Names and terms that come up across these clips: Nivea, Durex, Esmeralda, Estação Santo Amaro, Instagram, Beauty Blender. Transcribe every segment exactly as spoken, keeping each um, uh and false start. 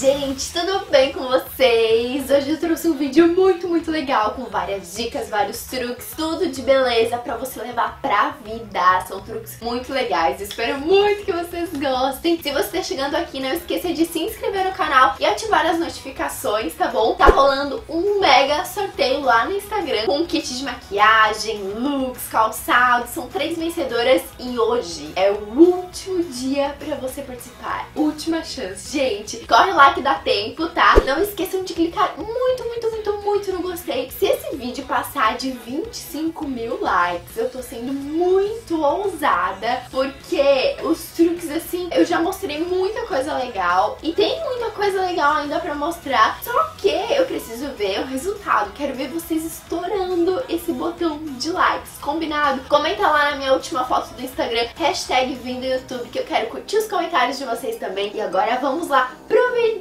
gente, tudo bem com vocês? Hoje eu trouxe um vídeo muito, muito legal, com várias dicas, vários truques, tudo de beleza pra você levar pra vida. São truques muito legais, espero muito que vocês gostem. Se você tá chegando aqui, não esqueça de se inscrever no canal e ativar as notificações, tá bom? Tá rolando um mega sorteio lá no Instagram, com kit de maquiagem, looks, calçados. São três vencedoras e hoje é o último dia pra você participar. Última chance, gente. Corre lá que dá tempo, tá? Não esqueçam de clicar muito, muito, muito, muito no gostei. Se esse vídeo passar de vinte e cinco mil likes, eu tô sendo muito ousada, porque os truques, assim, eu já mostrei muita coisa legal e tem muita coisa legal ainda pra mostrar, só que eu preciso ver o resultado. Quero ver vocês estourando esse botão de likes, combinado? Comenta lá na minha última foto do Instagram, hashtag vindo YouTube, que eu quero curtir os comentários de vocês também. E agora vamos lá pro vídeo!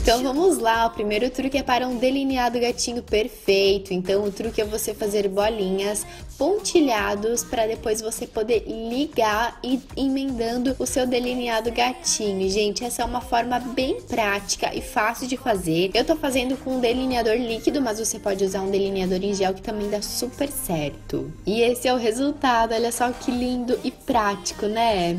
Então vamos lá, o primeiro truque é para um delineado gatinho perfeito. Então o truque é você fazer bolinhas, pontilhados, para depois você poder ligar e emendando o seu delineado gatinho. Gente, essa é uma forma bem prática e fácil de fazer. Eu tô fazendo com um delineador líquido, mas você pode usar um delineador em gel que também dá super certo. E esse é o resultado, olha só que lindo e prático, né?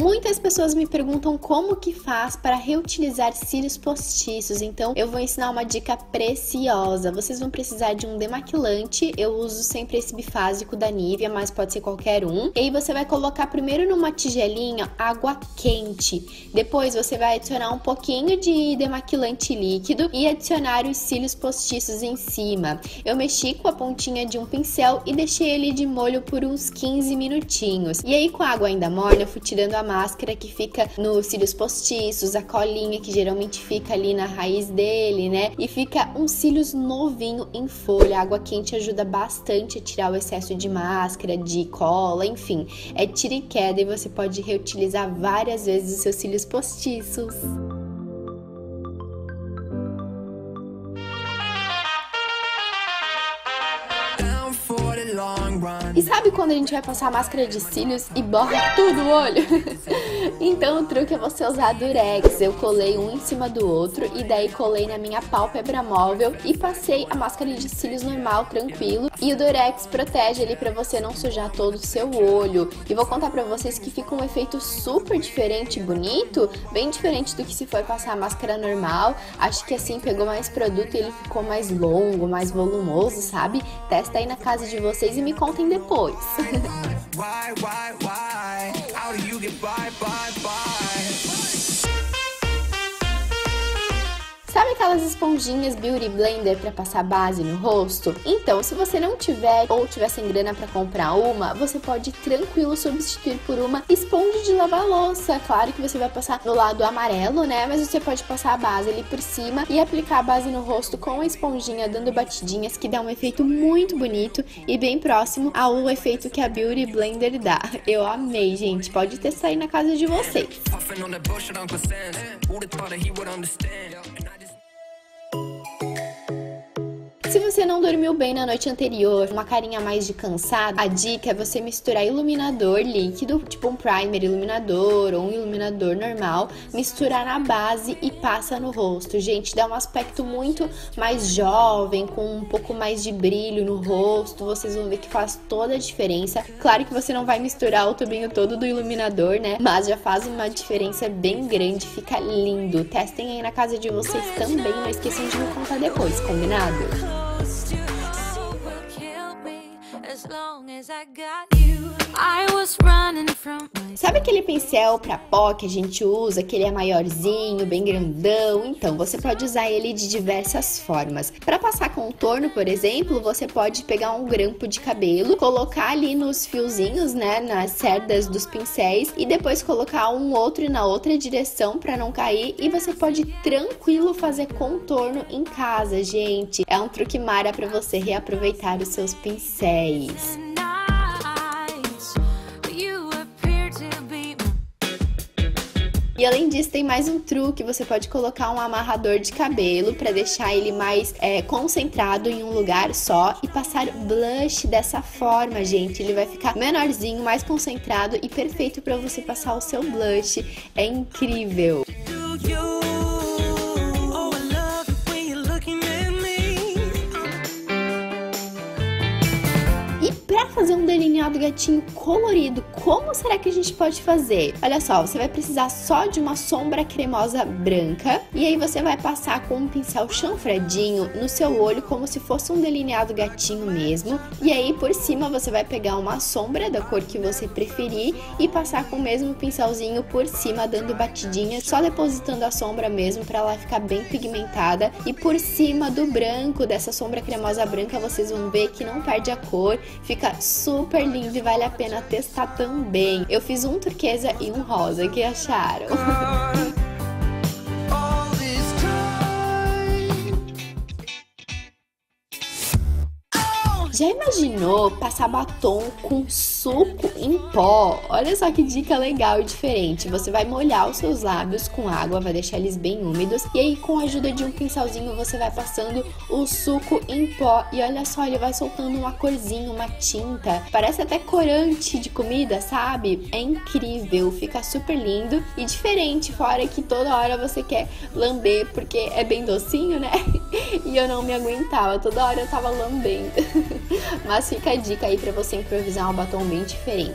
Muitas pessoas me perguntam como que faz para reutilizar cílios postiços, então eu vou ensinar uma dica preciosa. Vocês vão precisar de um demaquilante, eu uso sempre esse bifásico da Nivea, mas pode ser qualquer um. E aí você vai colocar primeiro numa tigelinha água quente, depois você vai adicionar um pouquinho de demaquilante líquido e adicionar os cílios postiços em cima. Eu mexi com a pontinha de um pincel e deixei ele de molho por uns quinze minutinhos. E aí com a água ainda morna eu fui tirando a máscara que fica nos cílios postiços, a colinha que geralmente fica ali na raiz dele, né? E fica um cílios novinho em folha. A água quente ajuda bastante a tirar o excesso de máscara, de cola, enfim. É tira e queda e você pode reutilizar várias vezes os seus cílios postiços. E sabe quando a gente vai passar máscara de cílios e borra tudo o olho? Então o truque é você usar Durex. Eu colei um em cima do outro e daí colei na minha pálpebra móvel e passei a máscara de cílios normal, tranquilo. E o Durex protege ele pra você não sujar todo o seu olho. E vou contar pra vocês que fica um efeito super diferente e bonito, bem diferente do que se for passar a máscara normal. Acho que assim pegou mais produto e ele ficou mais longo, mais volumoso, sabe? Testa aí na casa de vocês e me contem depois. Sabe aquelas esponjinhas Beauty Blender para passar base no rosto? Então, se você não tiver ou tiver sem grana para comprar uma, você pode tranquilo substituir por uma esponja de lavar louça. Claro que você vai passar no lado amarelo, né? Mas você pode passar a base ali por cima e aplicar a base no rosto com a esponjinha, dando batidinhas, que dá um efeito muito bonito e bem próximo ao efeito que a Beauty Blender dá. Eu amei, gente. Pode testar aí na casa de vocês. Se você não dormiu bem na noite anterior, uma carinha mais de cansada, a dica é você misturar iluminador líquido, tipo um primer iluminador ou um iluminador normal, misturar na base e passa no rosto. Gente, dá um aspecto muito mais jovem, com um pouco mais de brilho no rosto, vocês vão ver que faz toda a diferença. Claro que você não vai misturar o tubinho todo do iluminador, né? Mas já faz uma diferença bem grande, fica lindo. Testem aí na casa de vocês também, não esqueçam de me contar depois, combinado? Sabe aquele pincel pra pó que a gente usa, que ele é maiorzinho, bem grandão? Então, você pode usar ele de diversas formas. Pra passar contorno, por exemplo, você pode pegar um grampo de cabelo, colocar ali nos fiozinhos, né, nas cerdas dos pincéis, e depois colocar um outro na outra direção pra não cair, e você pode tranquilo fazer contorno em casa, gente. É um truque mara pra você reaproveitar os seus pincéis. E além disso, tem mais um truque. Você pode colocar um amarrador de cabelo para deixar ele mais é, concentrado em um lugar só e passar blush dessa forma, gente. Ele vai ficar menorzinho, mais concentrado e perfeito para você passar o seu blush. É incrível! Fazer um delineado gatinho colorido, como será que a gente pode fazer? Olha só, você vai precisar só de uma sombra cremosa branca e aí você vai passar com um pincel chanfradinho no seu olho como se fosse um delineado gatinho mesmo, e aí por cima você vai pegar uma sombra da cor que você preferir e passar com o mesmo pincelzinho por cima, dando batidinha, só depositando a sombra mesmo para ela ficar bem pigmentada, e por cima do branco dessa sombra cremosa branca vocês vão ver que não perde a cor, fica super lindo e vale a pena testar também. Eu fiz um turquesa e um rosa, o que acharam? Já imaginou passar batom com suco em pó? Olha só que dica legal e diferente. Você vai molhar os seus lábios com água, vai deixar eles bem úmidos. E aí, com a ajuda de um pincelzinho, você vai passando o suco em pó. E olha só, ele vai soltando uma corzinha, uma tinta. Parece até corante de comida, sabe? É incrível, fica super lindo e diferente. Fora que toda hora você quer lamber, porque é bem docinho, né? E eu não me aguentava, toda hora eu tava lambendo. Mas fica a dica aí pra você improvisar um batom bem diferente.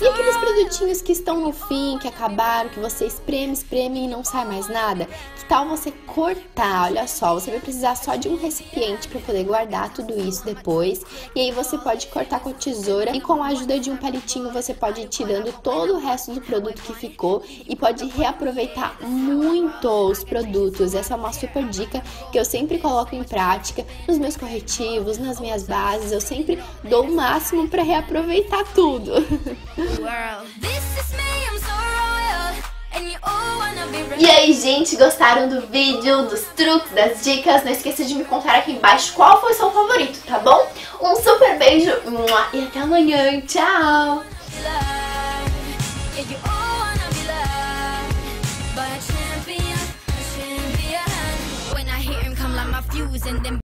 E aqueles produtinhos que estão no fim, que acabaram, que você espreme, espreme e não sai mais nada? Que tal você cortar? Olha só, você vai precisar só de um recipiente para poder guardar tudo isso depois. E aí você pode cortar com a tesoura e com a ajuda de um palitinho você pode ir tirando todo o resto do produto que ficou e pode reaproveitar muito os produtos. Essa é uma super dica que eu sempre coloco em prática nos meus corretivos, nas minhas bases. Eu sempre dou o máximo para reaproveitar tudo. E aí, gente, gostaram do vídeo, dos truques, das dicas? Não esqueça de me contar aqui embaixo qual foi o seu favorito, tá bom? Um super beijo e até amanhã, tchau!